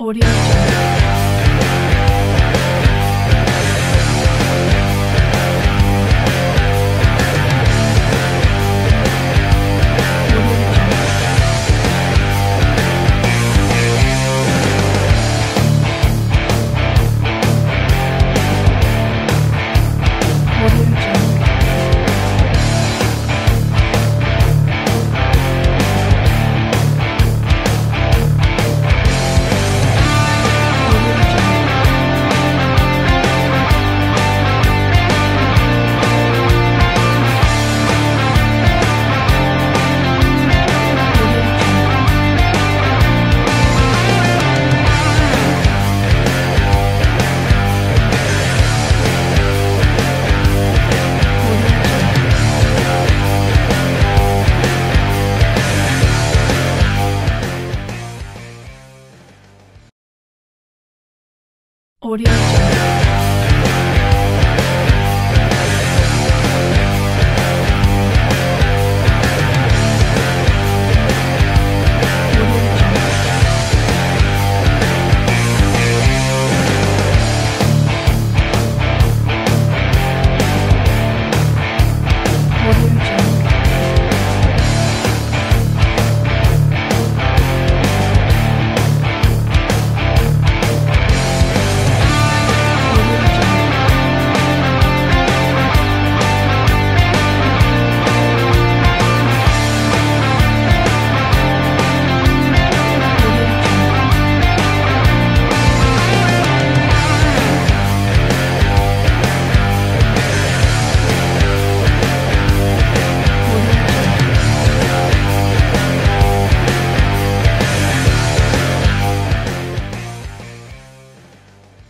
Audio. Audio.